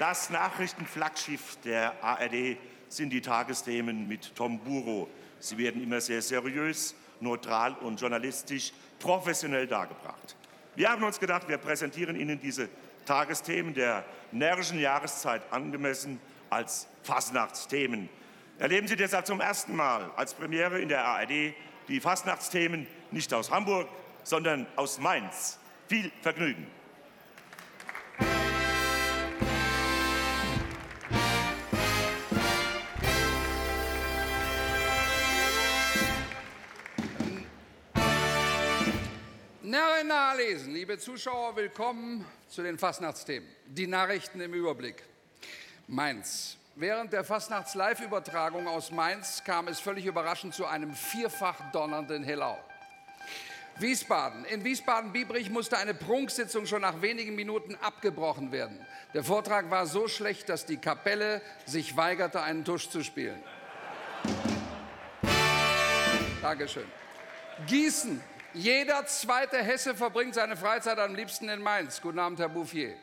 Das Nachrichtenflaggschiff der ARD sind die Tagesthemen mit Tom Buro. Sie werden immer sehr seriös, neutral und journalistisch professionell dargebracht. Wir haben uns gedacht, wir präsentieren Ihnen diese Tagesthemen der närrischen Jahreszeit angemessen als Fastnachtsthemen. Erleben Sie deshalb zum ersten Mal als Premiere in der ARD die Fastnachtsthemen nicht aus Hamburg, sondern aus Mainz. Viel Vergnügen! Nahelesen, liebe Zuschauer, willkommen zu den Fastnachtsthemen. Die Nachrichten im Überblick. Mainz. Während der Fastnachts-Live-Übertragung aus Mainz kam es völlig überraschend zu einem vierfach donnernden Hellau. Wiesbaden. In Wiesbaden-Biebrich musste eine Prunksitzung schon nach wenigen Minuten abgebrochen werden. Der Vortrag war so schlecht, dass die Kapelle sich weigerte, einen Tusch zu spielen. Dankeschön. Gießen. Jeder zweite Hesse verbringt seine Freizeit am liebsten in Mainz. Guten Abend, Herr Bouffier.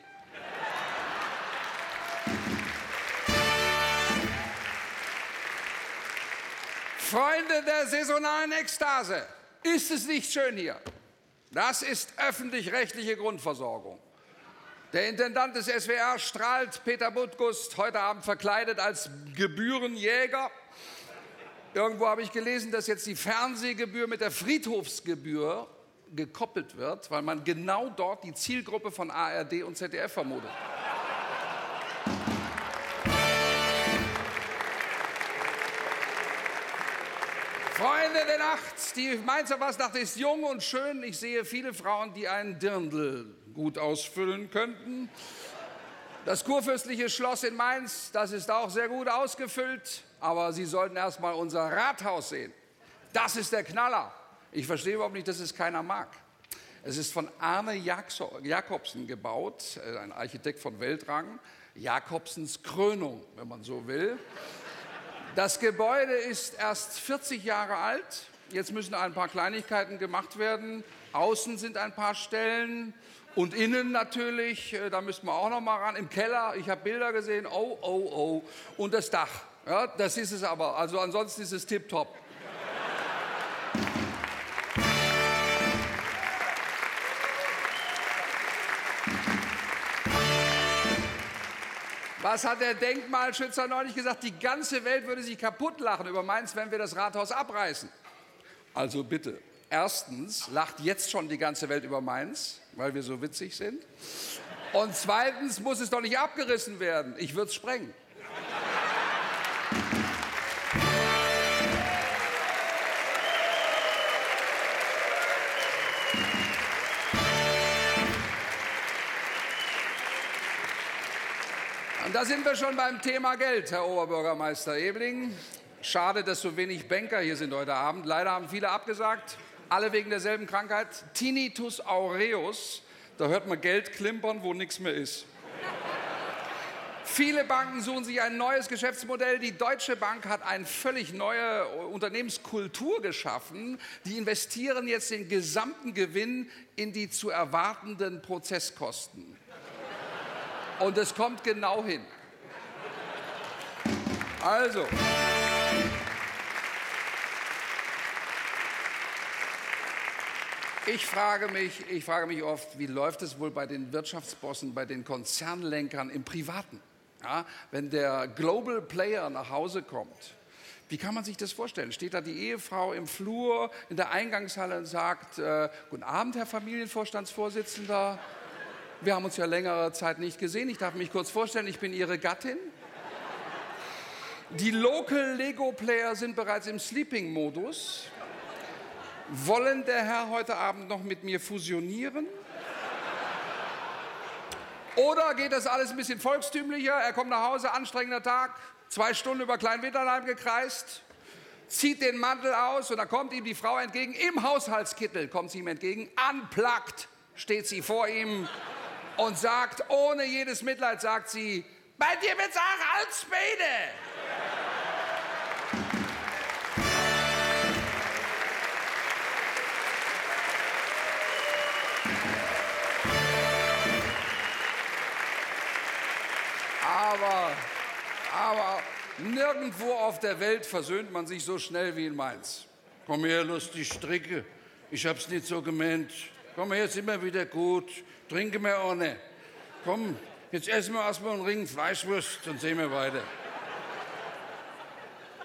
Freunde der saisonalen Ekstase, ist es nicht schön hier? Das ist öffentlich-rechtliche Grundversorgung. Der Intendant des SWR strahlt, Peter Boudgoust, heute Abend verkleidet als Gebührenjäger. Irgendwo habe ich gelesen, dass jetzt die Fernsehgebühr mit der Friedhofsgebühr gekoppelt wird, weil man genau dort die Zielgruppe von ARD und ZDF vermutet. Freunde der Nacht, die Mainzer Fastnacht ist jung und schön. Ich sehe viele Frauen, die einen Dirndl gut ausfüllen könnten. Das kurfürstliche Schloss in Mainz, das ist auch sehr gut ausgefüllt. Aber Sie sollten erst mal unser Rathaus sehen. Das ist der Knaller. Ich verstehe überhaupt nicht, dass es keiner mag. Es ist von Arne Jacobsen gebaut, ein Architekt von Weltrang. Jacobsens Krönung, wenn man so will. Das Gebäude ist erst 40 Jahre alt. Jetzt müssen ein paar Kleinigkeiten gemacht werden. Außen sind ein paar Stellen. Und innen natürlich, da müssen wir auch noch mal ran. Im Keller, ich habe Bilder gesehen, oh, oh, oh. Und das Dach. Ja, das ist es aber. Also ansonsten ist es tipptopp. Was hat der Denkmalschützer neulich gesagt? Die ganze Welt würde sich kaputt lachen über Mainz, wenn wir das Rathaus abreißen. Also bitte. Erstens lacht jetzt schon die ganze Welt über Mainz, weil wir so witzig sind. Und zweitens muss es doch nicht abgerissen werden. Ich würde es sprengen. Und da sind wir schon beim Thema Geld, Herr Oberbürgermeister Ebling. Schade, dass so wenig Banker hier sind heute Abend. Leider haben viele abgesagt, alle wegen derselben Krankheit. Tinnitus aureus, da hört man Geld klimpern, wo nichts mehr ist. Viele Banken suchen sich ein neues Geschäftsmodell. Die Deutsche Bank hat eine völlig neue Unternehmenskultur geschaffen. Die investieren jetzt den gesamten Gewinn in die zu erwartenden Prozesskosten. Und es kommt genau hin. Also. Ich frage mich oft, wie läuft es wohl bei den Wirtschaftsbossen, bei den Konzernlenkern im Privaten? Ja, wenn der Global Player nach Hause kommt, wie kann man sich das vorstellen? Steht da die Ehefrau im Flur, in der Eingangshalle und sagt, guten Abend, Herr Familienvorstandsvorsitzender. Wir haben uns ja längere Zeit nicht gesehen. Ich darf mich kurz vorstellen, ich bin Ihre Gattin. Die Local Lego Player sind bereits im Sleeping-Modus. Wollen der Herr heute Abend noch mit mir fusionieren? Oder geht das alles ein bisschen volkstümlicher? Er kommt nach Hause, anstrengender Tag, 2 Stunden über Klein-Winterlein gekreist, zieht den Mantel aus und da kommt ihm die Frau entgegen. Im Haushaltskittel kommt sie ihm entgegen, unplugged steht sie vor ihm und sagt, ohne jedes Mitleid, sagt sie, bei dir wird's auch Altschwede. Aber nirgendwo auf der Welt versöhnt man sich so schnell wie in Mainz. Komm her, lustig Stricke. Ich hab's nicht so gemeint. Komm her, jetzt immer wieder gut. Trinke mir ohne. Komm, jetzt essen wir erstmal einen Ring Fleischwurst, dann sehen wir weiter.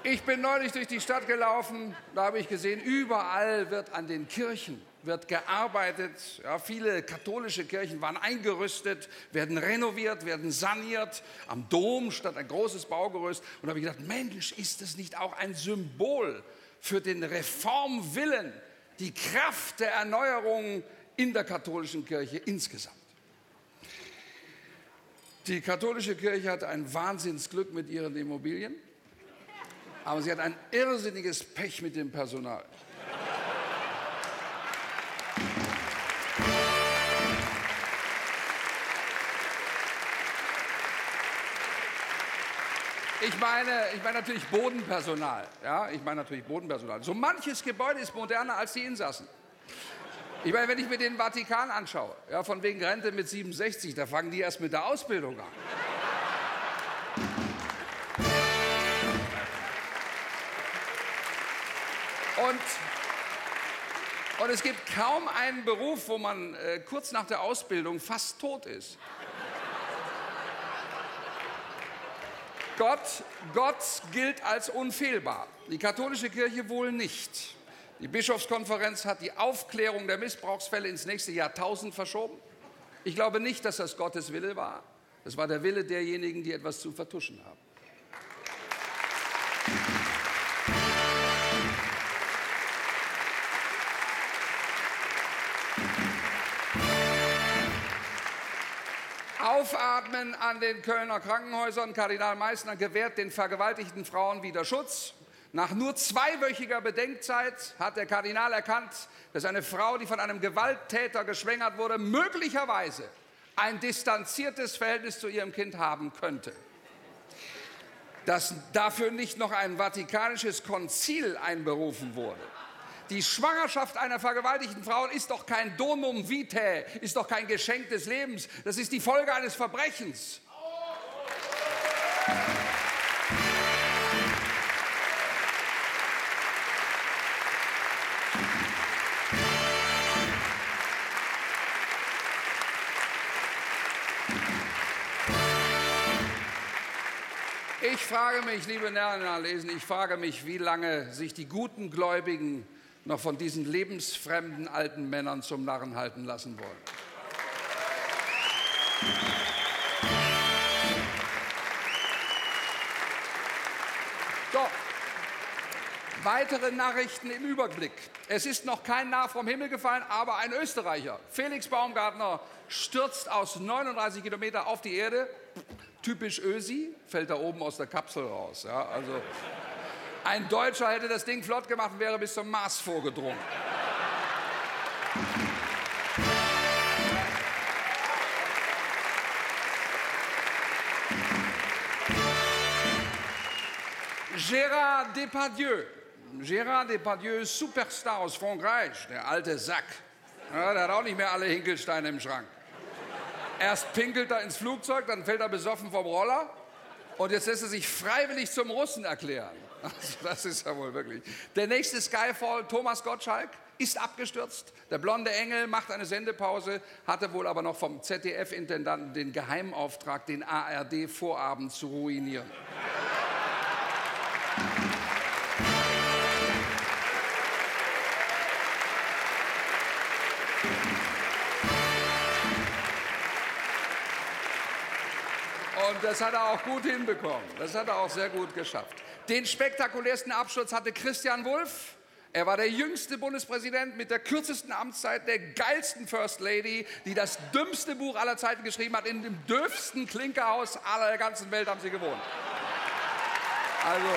Ich bin neulich durch die Stadt gelaufen, da habe ich gesehen, überall wird an den Kirchen gearbeitet. Ja, viele katholische Kirchen waren eingerüstet, werden renoviert, werden saniert. Am Dom stand ein großes Baugerüst. Und da habe ich gedacht, Mensch, ist das nicht auch ein Symbol für den Reformwillen, die Kraft der Erneuerung in der katholischen Kirche insgesamt? Die katholische Kirche hat ein Wahnsinnsglück mit ihren Immobilien, aber sie hat ein irrsinniges Pech mit dem Personal. Ich meine natürlich Bodenpersonal. Ja, ich meine natürlich Bodenpersonal. So manches Gebäude ist moderner als die Insassen. Ich meine, wenn ich mir den Vatikan anschaue, ja, von wegen Rente mit 67, da fangen die erst mit der Ausbildung an. Und es gibt kaum einen Beruf, wo man kurz nach der Ausbildung fast tot ist. Gott gilt als unfehlbar, die katholische Kirche wohl nicht. Die Bischofskonferenz hat die Aufklärung der Missbrauchsfälle ins nächste Jahrtausend verschoben. Ich glaube nicht, dass das Gottes Wille war. Das war der Wille derjenigen, die etwas zu vertuschen haben. Aufatmen an den Kölner Krankenhäusern. Kardinal Meisner gewährt den vergewaltigten Frauen wieder Schutz. Nach nur 2-wöchiger Bedenkzeit hat der Kardinal erkannt, dass eine Frau, die von einem Gewalttäter geschwängert wurde, möglicherweise ein distanziertes Verhältnis zu ihrem Kind haben könnte. Dass dafür nicht noch ein vatikanisches Konzil einberufen wurde. Die Schwangerschaft einer vergewaltigten Frau ist doch kein Donum vitae, ist doch kein Geschenk des Lebens. Das ist die Folge eines Verbrechens. Ich frage mich, liebe Nerlenalesen, ich frage mich, wie lange sich die guten Gläubigen noch von diesen lebensfremden alten Männern zum Narren halten lassen wollen. So, weitere Nachrichten im Überblick. Es ist noch kein Narr vom Himmel gefallen, aber ein Österreicher, Felix Baumgartner, stürzt aus 39 Kilometer auf die Erde. Typisch Ösi, fällt da oben aus der Kapsel raus. Ja, also. Ein Deutscher hätte das Ding flott gemacht und wäre bis zum Mars vorgedrungen. Gérard Depardieu, Superstar aus Frankreich, der alte Sack. Ja, der hat auch nicht mehr alle Hinkelsteine im Schrank. Erst pinkelt er ins Flugzeug, dann fällt er besoffen vom Roller. Und jetzt lässt er sich freiwillig zum Russen erklären. Also das ist ja wohl wirklich. Der nächste Skyfall, Thomas Gottschalk, ist abgestürzt. Der blonde Engel macht eine Sendepause, hatte wohl aber noch vom ZDF-Intendanten den Geheimauftrag, den ARD-Vorabend zu ruinieren. Und das hat er auch gut hinbekommen. Das hat er auch sehr gut geschafft. Den spektakulärsten Absturz hatte Christian Wulff. Er war der jüngste Bundespräsident mit der kürzesten Amtszeit, der geilsten First Lady, die das dümmste Buch aller Zeiten geschrieben hat. In dem dürfsten Klinkerhaus aller ganzen Welt haben sie gewohnt. Also.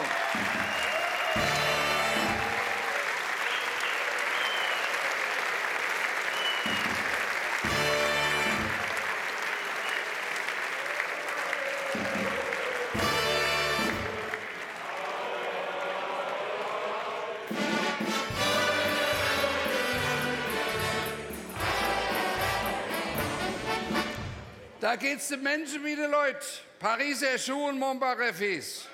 Da geht es den Menschen wie den Leuten. Pariser Schuh und Montbarrefis.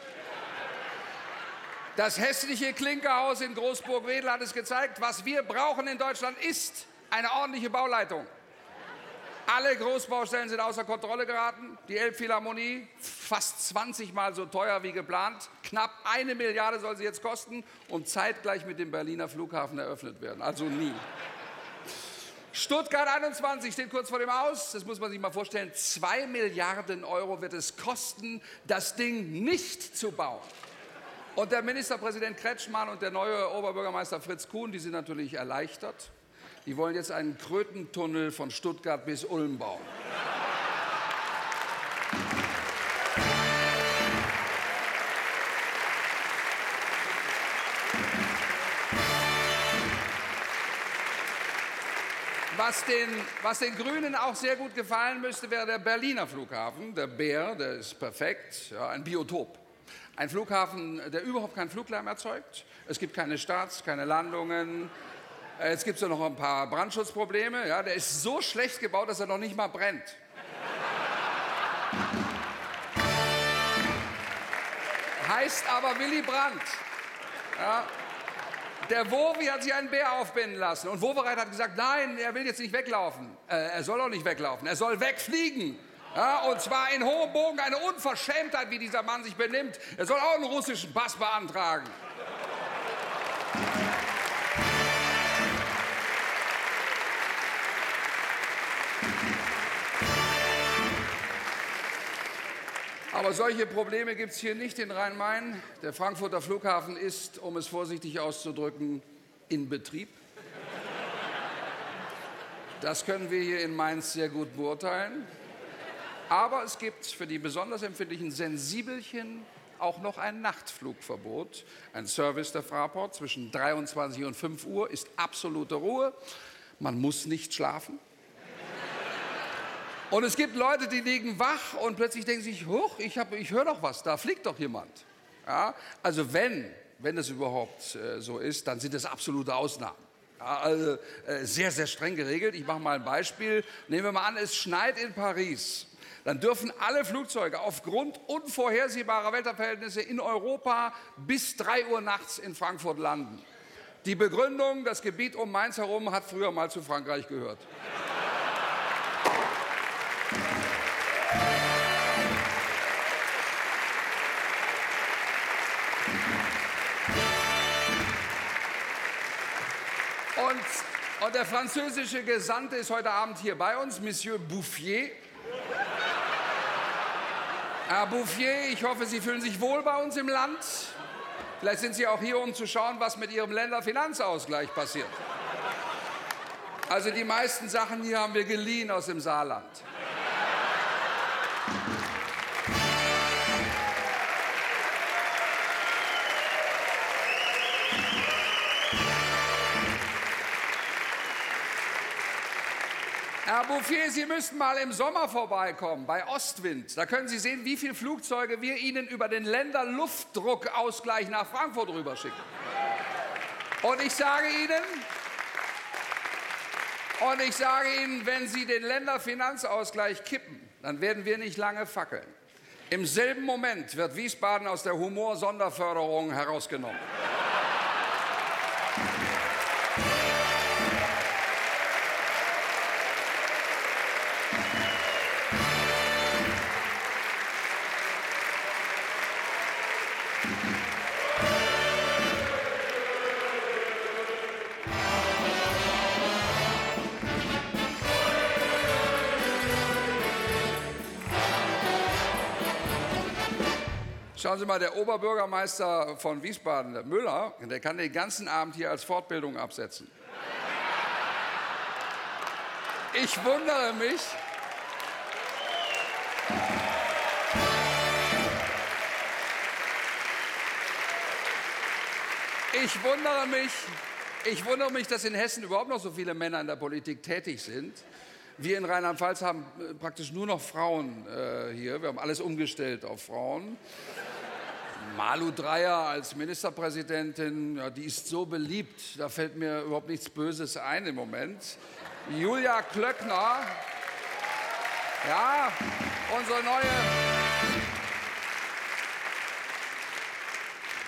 Das hässliche Klinkerhaus in Großburg-Wedel hat es gezeigt. Was wir brauchen in Deutschland ist eine ordentliche Bauleitung. Alle Großbaustellen sind außer Kontrolle geraten. Die Elbphilharmonie, fast 20 Mal so teuer wie geplant. Knapp 1 Milliarde soll sie jetzt kosten und zeitgleich mit dem Berliner Flughafen eröffnet werden. Also nie. Stuttgart 21 steht kurz vor dem Aus. Das muss man sich mal vorstellen. 2 Milliarden Euro wird es kosten, das Ding nicht zu bauen. Und der Ministerpräsident Kretschmann und der neue Oberbürgermeister Fritz Kuhn, die sind natürlich erleichtert. Die wollen jetzt einen Krötentunnel von Stuttgart bis Ulm bauen. Was den Grünen auch sehr gut gefallen müsste, wäre der Berliner Flughafen. Der Bär, der ist perfekt, ja, ein Biotop. Ein Flughafen, der überhaupt keinen Fluglärm erzeugt. Es gibt keine Starts, keine Landungen. Jetzt gibt es noch ein paar Brandschutzprobleme. Ja, der ist so schlecht gebaut, dass er noch nicht mal brennt. Heißt aber Willy Brandt. Ja, der Wovi hat sich einen Bär aufbinden lassen. Und Wovereit hat gesagt, nein, er will jetzt nicht weglaufen. Er soll auch nicht weglaufen, er soll wegfliegen. Ja, und zwar in hohem Bogen, eine Unverschämtheit, wie dieser Mann sich benimmt. Er soll auch einen russischen Pass beantragen. Aber solche Probleme gibt es hier nicht in Rhein-Main. Der Frankfurter Flughafen ist, um es vorsichtig auszudrücken, in Betrieb. Das können wir hier in Mainz sehr gut beurteilen. Aber es gibt für die besonders empfindlichen Sensibelchen auch noch ein Nachtflugverbot. Ein Service der Fraport zwischen 23 und 5 Uhr ist absolute Ruhe. Man muss nicht schlafen. Und es gibt Leute, die liegen wach und plötzlich denken sich, huch, ich höre doch was, da fliegt doch jemand. Ja? Also wenn das überhaupt so ist, dann sind das absolute Ausnahmen. Ja, also sehr, sehr streng geregelt. Ich mache mal ein Beispiel. Nehmen wir mal an, es schneit in Paris. Dann dürfen alle Flugzeuge aufgrund unvorhersehbarer Wetterverhältnisse in Europa bis 3 Uhr nachts in Frankfurt landen. Die Begründung, das Gebiet um Mainz herum hat früher mal zu Frankreich gehört. Und der französische Gesandte ist heute Abend hier bei uns, Monsieur Bouffier. Herr Bouffier, ich hoffe, Sie fühlen sich wohl bei uns im Land. Vielleicht sind Sie auch hier, um zu schauen, was mit Ihrem Länderfinanzausgleich passiert. Also die meisten Sachen hier haben wir geliehen aus dem Saarland. Herr Bouffier, Sie müssten mal im Sommer vorbeikommen, bei Ostwind. Da können Sie sehen, wie viele Flugzeuge wir Ihnen über den Länderluftdruckausgleich nach Frankfurt rüberschicken. Und ich sage Ihnen, wenn Sie den Länderfinanzausgleich kippen, dann werden wir nicht lange fackeln. Im selben Moment wird Wiesbaden aus der Humorsonderförderung herausgenommen. Schauen Sie mal, der Oberbürgermeister von Wiesbaden, der Müller, der kann den ganzen Abend hier als Fortbildung absetzen. Ich wundere mich. Ich wundere mich, dass in Hessen überhaupt noch so viele Männer in der Politik tätig sind. Wir in Rheinland-Pfalz haben praktisch nur noch Frauen hier. Wir haben alles umgestellt auf Frauen. Malu Dreyer als Ministerpräsidentin, ja, die ist so beliebt, da fällt mir überhaupt nichts Böses ein im Moment. Julia Klöckner, Ja, unsere neue...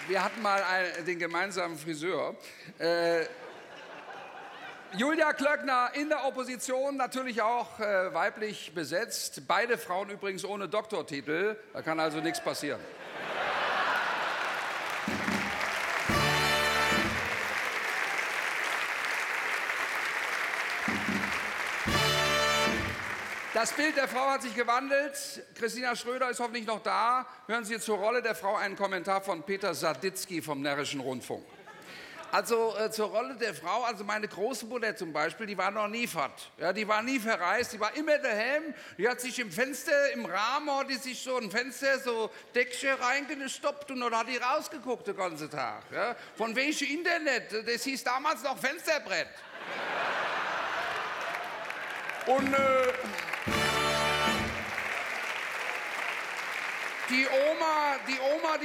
Wir hatten mal den gemeinsamen Friseur. Julia Klöckner in der Opposition, natürlich auch weiblich besetzt. Beide Frauen übrigens ohne Doktortitel. Da kann also nichts passieren. Das Bild der Frau hat sich gewandelt. Kristina Schröder ist hoffentlich noch da. Hören Sie zur Rolle der Frau einen Kommentar von Peter Saditzki vom Närrischen Rundfunk. Also zur Rolle der Frau, also meine Großmutter zum Beispiel, die war noch nie fort. Ja, die war nie verreist, die war immer daheim. Die hat sich im Fenster, im Rahmen, hat die sich so ein Fenster, so Deckchen reingestoppt und dann hat die rausgeguckt den ganzen Tag. Ja. Von welchem Internet? Das hieß damals noch Fensterbrett. Und... Die Oma,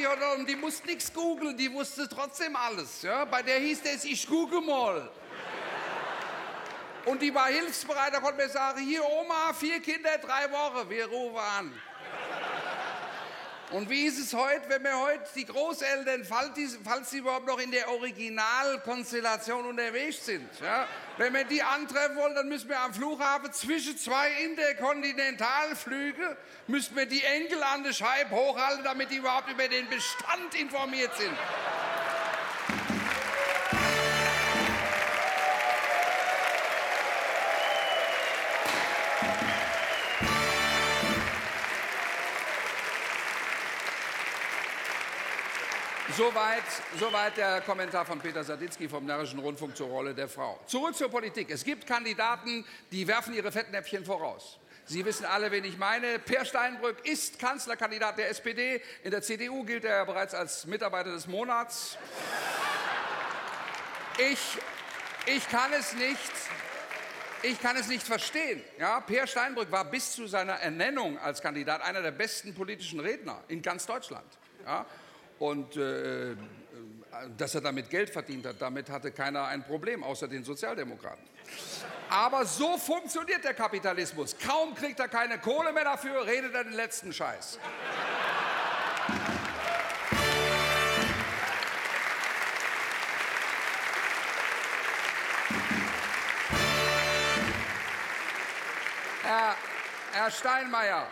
die musste nichts googeln, die wusste trotzdem alles. Ja? Bei der hieß es, ich google mal. Und die war hilfsbereit, da konnte man sagen, hier Oma, 4 Kinder, 3 Wochen, wir rufen an. Und wie ist es heute, wenn wir heute die Großeltern, falls sie überhaupt noch in der Originalkonstellation unterwegs sind, ja? Wenn wir die antreffen wollen, dann müssen wir am Flughafen zwischen 2 Interkontinentalflüge müssen wir die Enkel an der Scheibe hochhalten, damit die überhaupt über den Bestand informiert sind. Soweit der Kommentar von Peter Saditzki vom Närrischen Rundfunk zur Rolle der Frau. Zurück zur Politik. Es gibt Kandidaten, die werfen ihre Fettnäpfchen voraus. Sie wissen alle, wen ich meine. Peer Steinbrück ist Kanzlerkandidat der SPD. In der CDU gilt er ja bereits als Mitarbeiter des Monats. Ich kann es nicht verstehen. Ja, Peer Steinbrück war bis zu seiner Ernennung als Kandidat einer der besten politischen Redner in ganz Deutschland. Ja. Und dass er damit Geld verdient hat, damit hatte keiner ein Problem, außer den Sozialdemokraten. Aber so funktioniert der Kapitalismus. Kaum kriegt er keine Kohle mehr dafür, redet er den letzten Scheiß. Herr Steinmeier,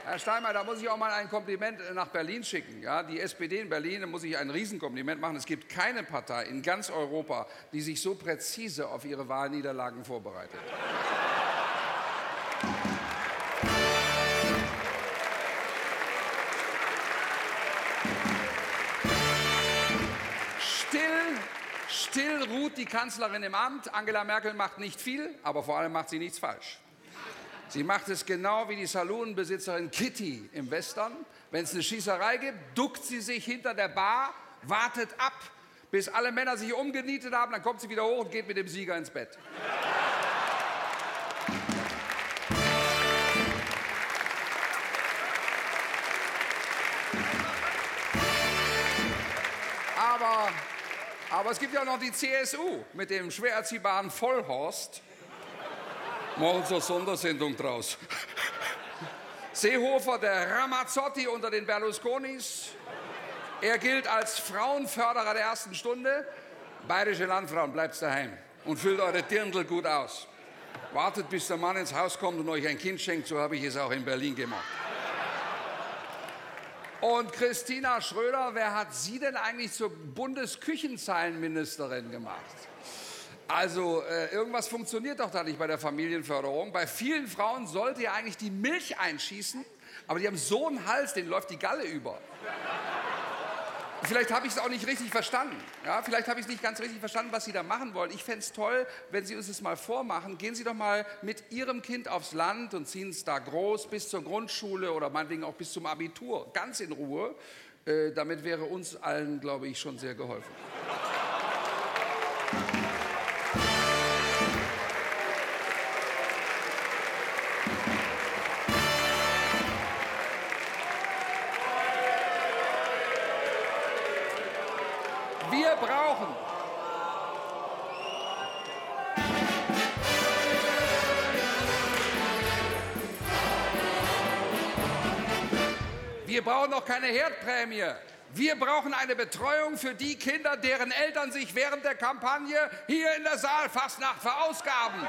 da muss ich auch mal ein Kompliment nach Berlin schicken. Ja, die SPD in Berlin, da muss ich ein Riesenkompliment machen. Es gibt keine Partei in ganz Europa, die sich so präzise auf ihre Wahlniederlagen vorbereitet. Still ruht die Kanzlerin im Amt. Angela Merkel macht nicht viel, aber vor allem macht sie nichts falsch. Sie macht es genau wie die Saloonbesitzerin Kitty im Western. Wenn es eine Schießerei gibt, duckt sie sich hinter der Bar, wartet ab, bis alle Männer sich umgenietet haben, dann kommt sie wieder hoch und geht mit dem Sieger ins Bett. Aber es gibt ja noch die CSU mit dem schwer erziehbaren Vollhorst. Machen Sie eine Sondersendung draus. Seehofer, der Ramazzotti unter den Berlusconis. Er gilt als Frauenförderer der ersten Stunde. Bayerische Landfrauen, bleibt daheim und füllt eure Dirndl gut aus. Wartet, bis der Mann ins Haus kommt und euch ein Kind schenkt. So habe ich es auch in Berlin gemacht. Und Kristina Schröder, wer hat sie denn eigentlich zur Bundesküchenzeilenministerin gemacht? Also irgendwas funktioniert doch da nicht bei der Familienförderung. Bei vielen Frauen sollte ja eigentlich die Milch einschießen, aber die haben so einen Hals, denen läuft die Galle über. Vielleicht habe ich es auch nicht richtig verstanden. Ja, vielleicht habe ich es nicht ganz richtig verstanden, was Sie da machen wollen. Ich fände es toll, wenn Sie uns das mal vormachen. Gehen Sie doch mal mit Ihrem Kind aufs Land und ziehen es da groß bis zur Grundschule oder meinetwegen auch bis zum Abitur. Ganz in Ruhe. Damit wäre uns allen, glaube ich, schon sehr geholfen. Wir brauchen noch keine Herdprämie. Wir brauchen eine Betreuung für die Kinder, deren Eltern sich während der Kampagne hier in der Saalfastnacht verausgaben.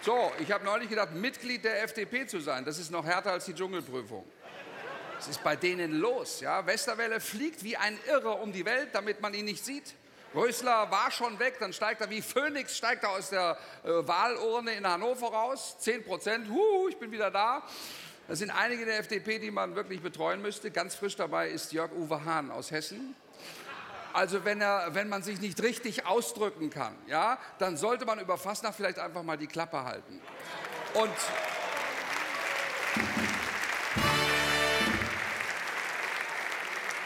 So, ich habe neulich gedacht, Mitglied der FDP zu sein, das ist noch härter als die Dschungelprüfung. Es ist bei denen los. Ja? Westerwelle fliegt wie ein Irrer um die Welt, damit man ihn nicht sieht. Rösler war schon weg, dann steigt er wie Phönix, steigt er aus der Wahlurne in Hannover raus. 10%, ich bin wieder da. Das sind einige der FDP, die man wirklich betreuen müsste. Ganz frisch dabei ist Jörg-Uwe Hahn aus Hessen. Also wenn man sich nicht richtig ausdrücken kann, ja, dann sollte man über Fastnacht vielleicht einfach mal die Klappe halten.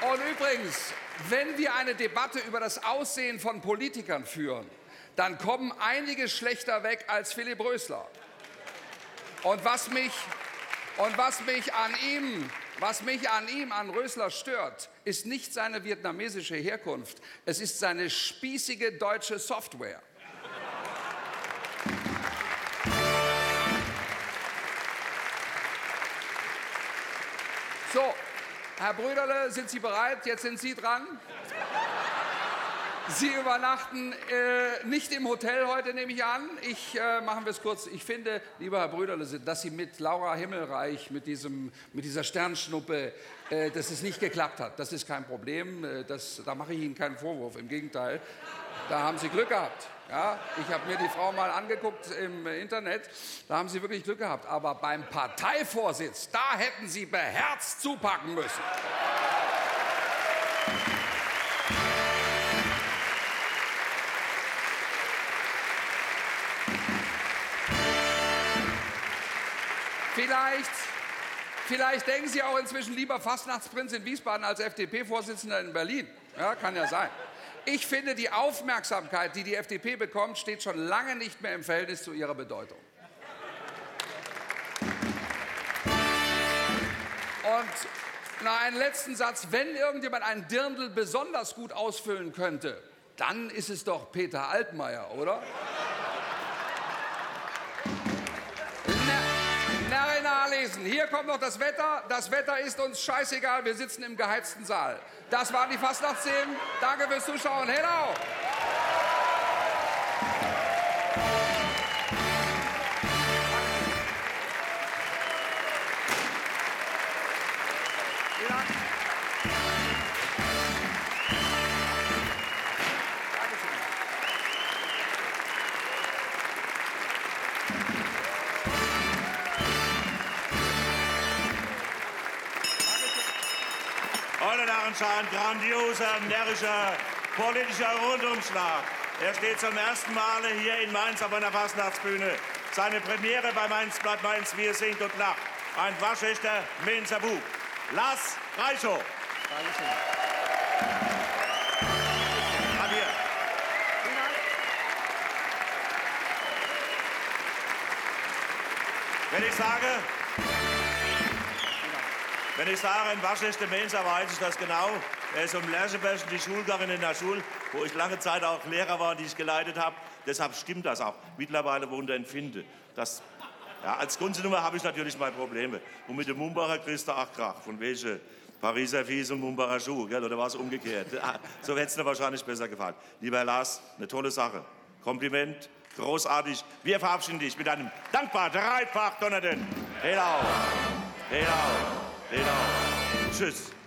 Und übrigens, wenn wir eine Debatte über das Aussehen von Politikern führen, dann kommen einige schlechter weg als Philipp Rösler. Und was mich an ihm, an Rösler stört, ist nicht seine vietnamesische Herkunft, es ist seine spießige deutsche Software. So. Herr Brüderle, sind Sie bereit? Jetzt sind Sie dran. Sie übernachten nicht im Hotel heute, nehme ich an. Machen wir es kurz. Ich finde, lieber Herr Brüderle, dass Sie mit Laura Himmelreich, mit dieser Sternschnuppe, dass es nicht geklappt hat. Das ist kein Problem. Da mache ich Ihnen keinen Vorwurf. Im Gegenteil, da haben Sie Glück gehabt. Ja, ich habe mir die Frau mal angeguckt im Internet, da haben Sie wirklich Glück gehabt. Aber beim Parteivorsitz, da hätten Sie beherzt zupacken müssen. Vielleicht denken Sie auch inzwischen lieber Fastnachtsprinz in Wiesbaden als FDP-Vorsitzender in Berlin. Ja, kann ja sein. Ich finde, die Aufmerksamkeit, die die FDP bekommt, steht schon lange nicht mehr im Verhältnis zu ihrer Bedeutung. Und noch einen letzten Satz. Wenn irgendjemand einen Dirndl besonders gut ausfüllen könnte, dann ist es doch Peter Altmaier, oder? Lesen. Hier kommt noch das Wetter. Das Wetter ist uns scheißegal. Wir sitzen im geheizten Saal. Das waren die Fastnachtsthemen. Danke fürs Zuschauen. Hello! Ein grandioser, närrischer, politischer Rundumschlag. Er steht zum ersten Male hier in Mainz auf einer Fastnachtsbühne. Seine Premiere bei Mainz-Blatt Mainz, wir singt und lacht. Ein waschechter Mainzer Bub. Lars Reichow. Dankeschön. Wenn ich sage, ein waschechter Mainzer, weiß ich das genau. Er ist um Lerscheberschen, die Schulgarin in der Schule, wo ich lange Zeit auch Lehrer war, die ich geleitet habe. Deshalb stimmt das auch. Mittlerweile wohnt er in Finde. Das, ja, als Kunstnummer habe ich natürlich meine Probleme. Und mit dem Mumbacher kriegst du auch Krach. Von welche Pariser Fies und Mumbacher Schuh, gell? Oder war es umgekehrt? So hätte es dir wahrscheinlich besser gefallen. Lieber Lars, eine tolle Sache. Kompliment, großartig. Wir verabschieden dich mit einem dankbar dreifach donnernden Hello. Tschüss.